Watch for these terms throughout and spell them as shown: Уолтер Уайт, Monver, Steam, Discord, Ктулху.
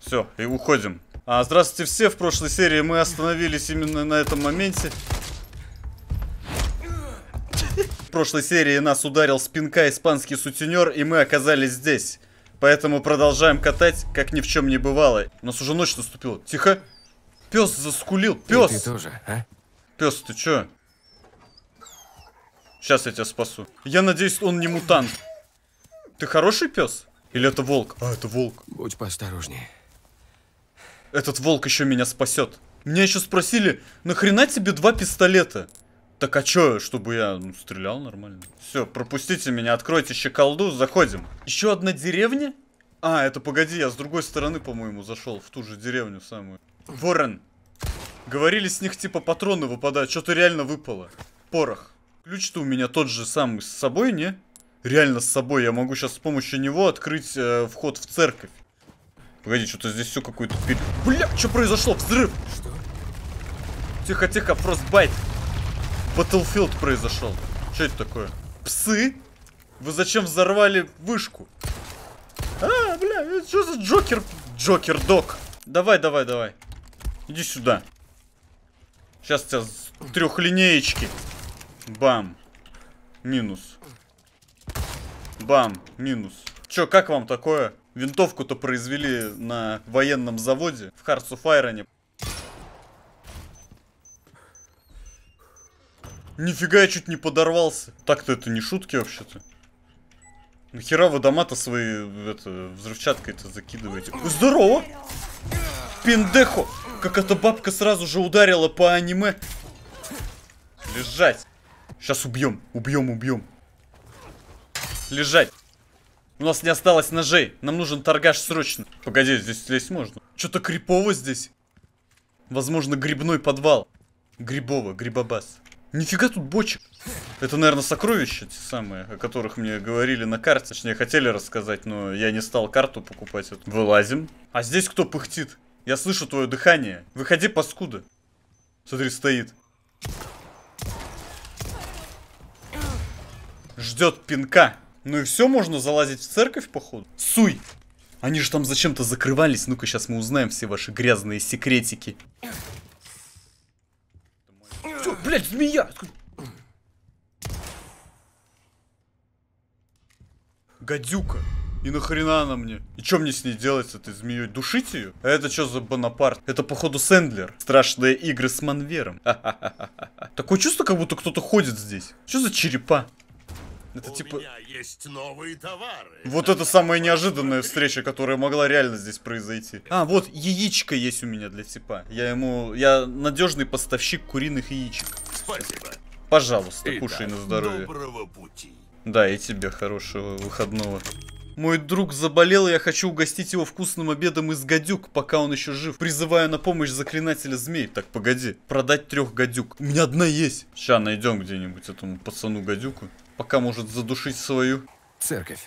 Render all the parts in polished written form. Все, и уходим. Здравствуйте все, в прошлой серии мы остановились именно на этом моменте. В прошлой серии нас ударил с пинка испанский сутенер, и мы оказались здесь. Поэтому продолжаем катать, как ни в чем не бывало. У нас уже ночь наступила. Тихо. Пес заскулил. Пес. Ты тоже, а? Пес, ты че? Сейчас я тебя спасу. Я надеюсь, он не мутант. Ты хороший пес? Или это волк? А, это волк. Будь поосторожнее. Этот волк еще меня спасет. Меня еще спросили, нахрена тебе два пистолета? Так а чё, чтобы я стрелял нормально? Все, пропустите меня, откройте щеколду, заходим. Еще одна деревня? А, это погоди, я с другой стороны, по-моему, зашел в ту же деревню самую. Ворон. Говорили, с них типа патроны выпадают, что-то реально выпало. Порох. Ключ-то у меня тот же самый с собой, не? Реально с собой, я могу сейчас с помощью него открыть вход в церковь. Погоди, что-то здесь все какое-то... Бля, что произошло? Взрыв! Что? Тихо-тихо, фростбайт. Battlefield произошел. Что это такое? Псы? Вы зачем взорвали вышку? А, бля, что за Джокер? Джокер-дог. Давай, давай, давай. Иди сюда. Сейчас тебя с трехлинеечки. Бам. Минус. Бам. Минус. Че, как вам такое? Винтовку-то произвели на военном заводе в Hearts of Iron. Нифига, я чуть не подорвался. Так-то это не шутки вообще-то. Нахера вы дома-то свои взрывчаткой-то закидываете? Здорово! Пиндехо! Как эта бабка сразу же ударила по аниме. Лежать. Сейчас убьем, убьем, убьем. Лежать. У нас не осталось ножей. Нам нужен торгаш срочно. Погоди, здесь лезть можно. Что-то крипово здесь. Возможно, грибной подвал. Грибово, грибобас. Нифига тут бочек. Это, наверное, сокровища те самые, о которых мне говорили на карте. Точнее, хотели рассказать, но я не стал карту покупать. Вылазим. А здесь кто пыхтит? Я слышу твое дыхание. Выходи, паскуда. Смотри, стоит. Ждет пинка. Ну и все, можно залазить в церковь, походу. Суй! Они же там зачем-то закрывались. Ну-ка, сейчас мы узнаем все ваши грязные секретики. Все, блядь, змея! Гадюка! И нахрена она мне? И что мне с ней делать, с этой змеей? Душить ее? А это что за Бонапарт? Это, походу, Сэндлер. Страшные игры с Монвером. Такое чувство, как будто кто-то ходит здесь. Что за черепа? Это типа... У меня есть новые товары. Вот это самая неожиданная встреча, которая могла реально здесь произойти. А, вот яичко есть у меня для типа. Я надежный поставщик куриных яичек. Спасибо. Пожалуйста, итак, кушай на здоровье. Доброго пути. Да, и тебе хорошего выходного. Мой друг заболел, и я хочу угостить его вкусным обедом из гадюк, пока он еще жив. Призываю на помощь заклинателя змей. Так, погоди. Продать 3 гадюк. У меня одна есть. Сейчас найдем где-нибудь этому пацану гадюку. Пока может задушить свою. Церковь.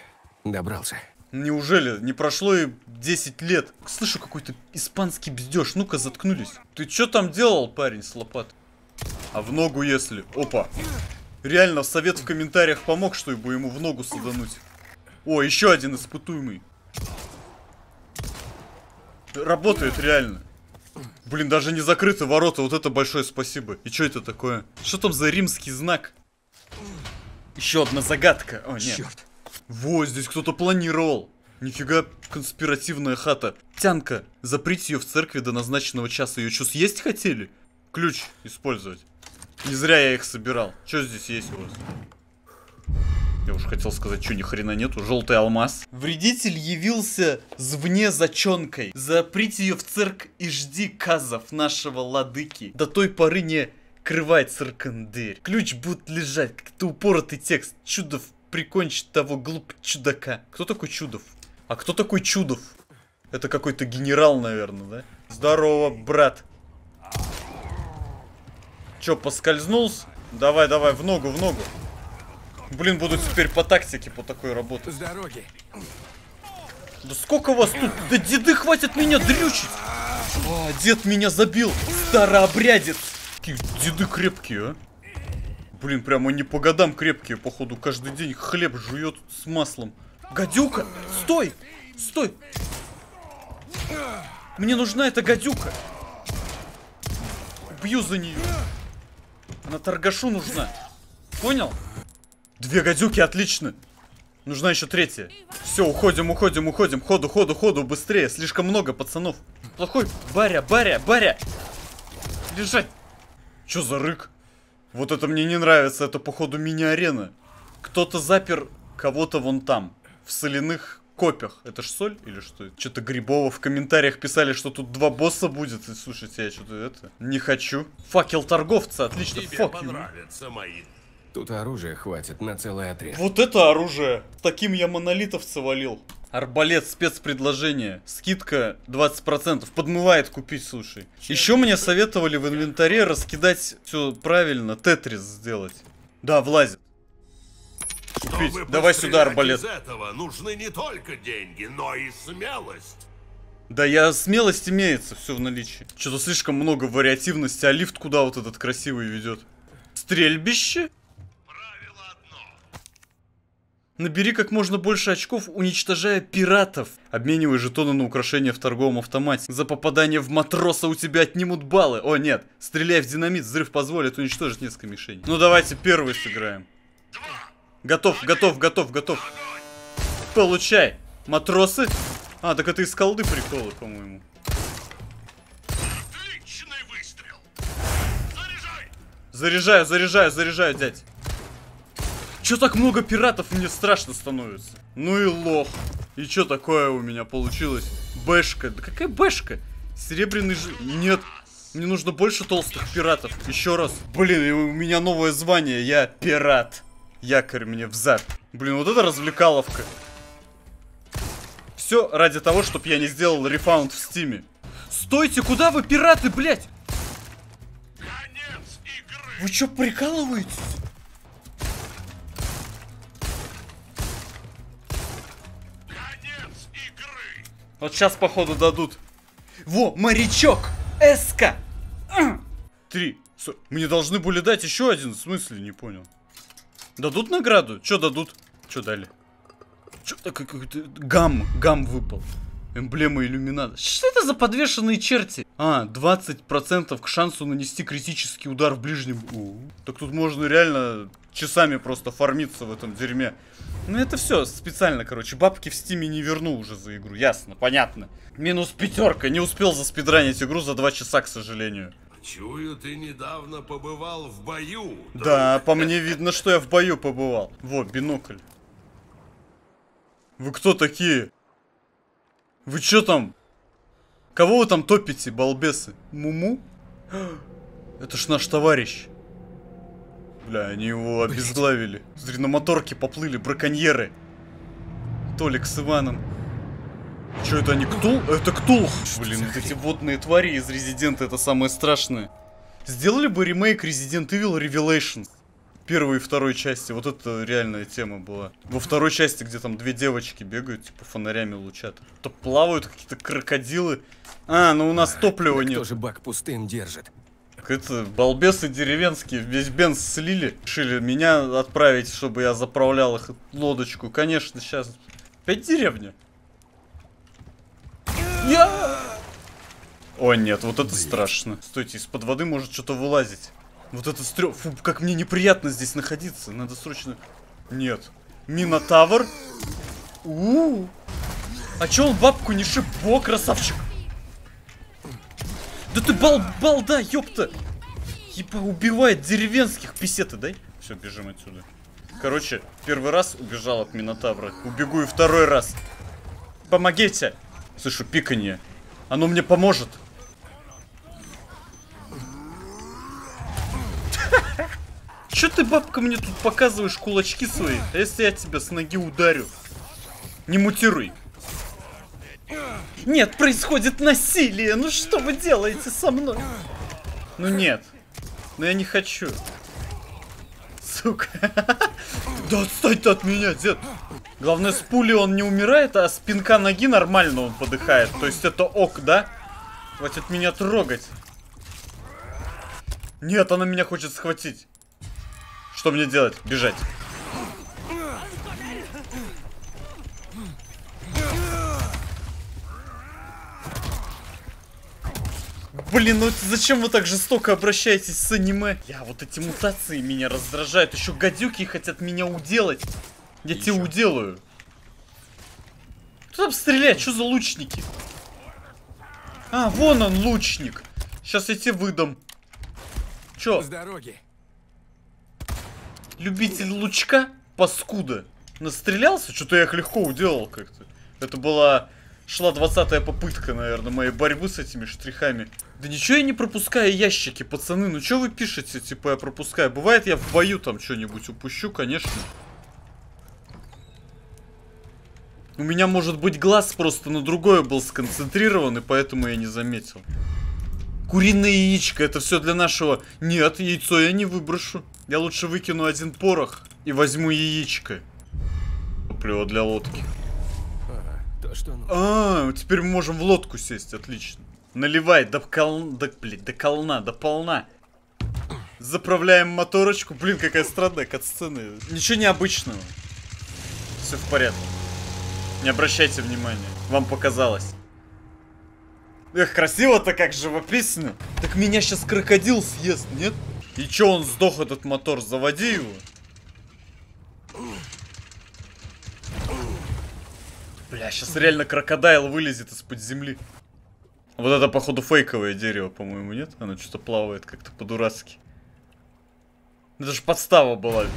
Добрался. Неужели? Не прошло и 10 лет. Слышу какой-то испанский бздеж. Ну-ка, заткнулись. Ты что там делал, парень, с лопат? А в ногу если? Опа. Реально, совет в комментариях помог, чтобы ему в ногу садануть. О, еще один испытуемый. Работает реально. Блин, даже не закрыты ворота. Вот это большое спасибо. И что это такое? Что там за римский знак? Еще одна загадка. О, нет. Черт. Во, здесь кто-то планировал. Нифига, конспиративная хата. Тянка. Заприть ее в церкви до назначенного часа. Ее что, съесть хотели? Ключ использовать. Не зря я их собирал. Что здесь есть у вас? Я уж хотел сказать, что ни хрена нету. Желтый алмаз. Вредитель явился звне зачонкой. Заприть ее в церк и жди казов нашего ладыки. До той поры не... Крывай, циркандырь. Ключ будет лежать, как-то упоротый текст. Чудов прикончит того глуп чудака. Кто такой Чудов? А кто такой Чудов? Это какой-то генерал, наверное, да? Здорово, брат. Чё, поскользнулся? Давай, давай, в ногу, в ногу. Блин, буду теперь по тактике по такой работать. С дороги. Да сколько вас тут? Да деды, хватит меня дрючить. О, дед меня забил. Старообрядец. Какие деды крепкие, а? Блин, прямо не по годам крепкие, походу. Каждый день хлеб жует с маслом. Гадюка! Стой! Стой! Мне нужна эта гадюка. Бью за нее. Она торгашу нужна. Понял? Две гадюки, отлично. Нужна еще третья. Все, уходим, уходим, уходим. Ходу, ходу, ходу, быстрее. Слишком много пацанов. Плохой. Баря, баря, баря. Лежать. Че за рык? Вот это мне не нравится. Это, походу, мини-арена. Кто-то запер кого-то вон там. В соляных копях. Это ж соль или что? Что-то Грибова в комментариях писали, что тут два босса будет. И, слушайте, я что-то это... Не хочу. Факел торговца, отлично. Тебе понравятся мои. Тут оружия хватит на целый отряд. Вот это оружие! Таким я монолитовца валил. Арбалет, спецпредложение. Скидка 20%. Подмывает купить, слушай. Еще мне советовали в инвентаре раскидать все правильно. Тетрис сделать. Да, влазит. Купить. Давай сюда арбалет. Из этого нужны не только деньги, но и смелость. Да, я смелость имеется, все в наличии. Что-то слишком много вариативности. А лифт куда вот этот красивый ведет? Стрельбище? Набери как можно больше очков, уничтожая пиратов. Обменивай жетоны на украшения в торговом автомате. За попадание в матроса у тебя отнимут баллы. О, нет. Стреляй в динамит, взрыв позволит уничтожить несколько мишеней. Ну, давайте первый сыграем. Готов, готов, готов, готов. Получай. Матросы. А, так это из колды приколы, по-моему. Отличный выстрел. Заряжай. Заряжаю, заряжаю, заряжаю, дядь. Чё так много пиратов, мне страшно становится. Ну и лох. И чё такое у меня получилось? Бэшка. Да какая бэшка? Серебряный же... Нет. Мне нужно больше толстых пиратов. Еще раз. Блин, у меня новое звание. Я пират. Якорь мне в зад. Блин, вот это развлекаловка. Все ради того, чтобы я не сделал рефаунд в стиме. Стойте, куда вы, пираты, блядь? Конец игры. Вы чё, прикалываетесь? Вот сейчас, походу, дадут. Во, морячок! Эска! Три. Мне должны были дать еще один. В смысле? Не понял. Дадут награду? Че дадут? Че дали? Че? Гам. Гам выпал. Эмблема иллюмината. Что это за подвешенные черти? А, 20% к шансу нанести критический удар в ближнем... О, так тут можно реально часами просто фармиться в этом дерьме. Ну это все специально, короче. Бабки в стиме не верну уже за игру. Ясно, понятно. Минус пятерка. Не успел заспидранить игру за 2 часа, к сожалению. Чую, ты недавно побывал в бою. Да, по мне видно, что я в бою побывал. Вот, бинокль. Вы кто такие? Вы чё там? Кого вы там топите, балбесы? Муму? Это ж наш товарищ. Бля, они его обезглавили. Смотри, на моторке поплыли браконьеры. Толик с Иваном. Чё, это они Ктул? Это Ктул. Блин, вот эти водные твари из Резидента, это самое страшное. Сделали бы ремейк Resident Evil Revelations. Первой и второй части, вот это реальная тема была. Во второй части, где там две девочки бегают, типа фонарями лучат. То плавают какие-то крокодилы. А, ну у нас топлива нет. Кто же бак пустым держит? Это балбесы деревенские, весь бенз слили. Решили меня отправить, чтобы я заправлял их лодочку. Конечно, сейчас... Опять деревня? Я... О нет, вот это страшно. Стойте, из-под воды может что-то вылазить. Вот это стрём... Фу, как мне неприятно здесь находиться. Надо срочно... Нет. Минотавр? У-у-у. А чё он бабку не шиб? Во, красавчик! Да ты балда, ёпта! Еба, убивает деревенских, писеты, дай. Все, бежим отсюда. Короче, первый раз убежал от Минотавра. Убегу и второй раз. Помогите! Слышу пиканье. Оно мне поможет. Че ты, бабка, мне тут показываешь кулачки свои? А если я тебя с ноги ударю? Не мутируй. Нет, происходит насилие. Ну что вы делаете со мной? Ну нет. Но я не хочу. Сука. Да отстань ты от меня, дед. Главное, с пули он не умирает, а с пинка ноги нормально он подыхает. То есть это ок, да? Хватит меня трогать. Нет, она меня хочет схватить. Что мне делать? Бежать. Блин, ну зачем вы так жестоко обращаетесь с аниме? Я вот эти мутации меня раздражают. Еще гадюки хотят меня уделать. Я тебя уделаю. Кто там стреляет? Что за лучники? А, вон он, лучник. Сейчас я тебе выдам. Че? С дороги. Любитель лучка? Паскуда. Настрелялся? Что-то я их легко уделал как-то. Это была... Шла 20-я попытка, наверное, моей борьбы с этими штрихами. Да ничего я не пропускаю ящики, пацаны. Ну что вы пишете, типа я пропускаю? Бывает, я в бою там что-нибудь упущу, конечно. У меня, может быть, глаз просто на другое был сконцентрирован, и поэтому я не заметил. Куриное яичко, это все для нашего... Нет, яйцо я не выброшу. Я лучше выкину один порох и возьму яичко. Топливо для лодки. А, теперь мы можем в лодку сесть, отлично. Наливай до полна. Заправляем моторочку. Блин, какая странная катсцена. Ничего необычного. Все в порядке. Не обращайте внимания, вам показалось. Эх, красиво-то как, живописно. Так меня сейчас крокодил съест, нет? И че он сдох, этот мотор? Заводи его. Бля, сейчас реально крокодайл вылезет из-под земли. Вот это, походу, фейковое дерево, по-моему, нет? Оно что-то плавает как-то по-дурацки. Это же подстава была.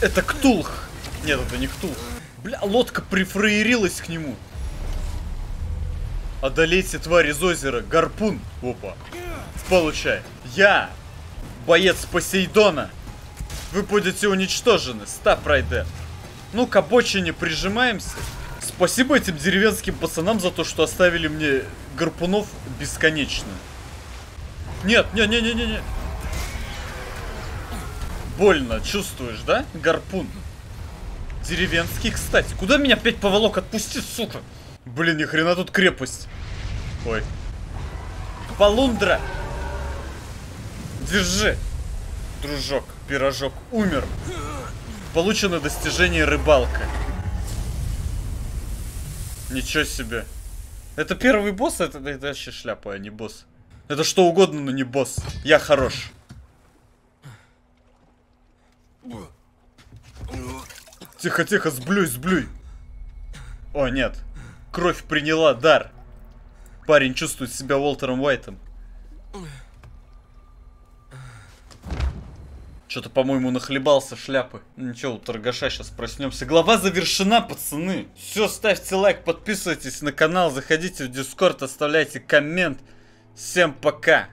Это Ктулх. Нет, это не Ктулх. Бля, лодка прифраерилась к нему. Одолейте тварь из озера. Гарпун. Опа. Получай. Я, боец Посейдона. Вы будете уничтожены. 100 пройдет. Ну, к обочине прижимаемся. Спасибо этим деревенским пацанам за то, что оставили мне гарпунов бесконечно. Нет, не. Больно, чувствуешь, да? Гарпун. Деревенский, кстати. Куда меня опять поволок? Отпусти, сука. Блин, ни хрена тут крепость. Ой. Полундра. Держи. Дружок, пирожок. Умер. Получено достижение рыбалка. Ничего себе. Это первый босс? Это вообще шляпа, а не босс. Это что угодно, но не босс. Я хорош. Тихо-тихо, сблюй. О, нет. Кровь приняла дар. Парень чувствует себя Уолтером Уайтом. Что-то, по-моему, нахлебался шляпы. Ничего, у торгаша сейчас проснемся. Глава завершена, пацаны. Все, ставьте лайк, подписывайтесь на канал, заходите в Discord, оставляйте коммент. Всем пока.